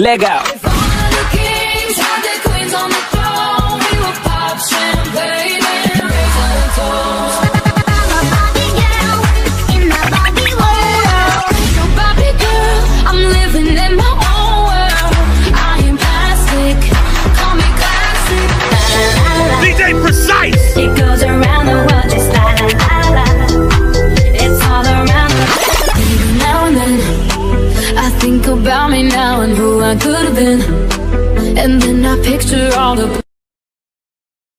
leg out. If one of the kings had their queens on the throne, we would pop champagne and raise our toast. Body girl, in my body world, so Barbie girl, I'm living in my own world. I am plastic, call me classic. DJ Precise. It goes around the world just like it's all around the world. Even now and then I think about me now and who I could have been, and then I picture all the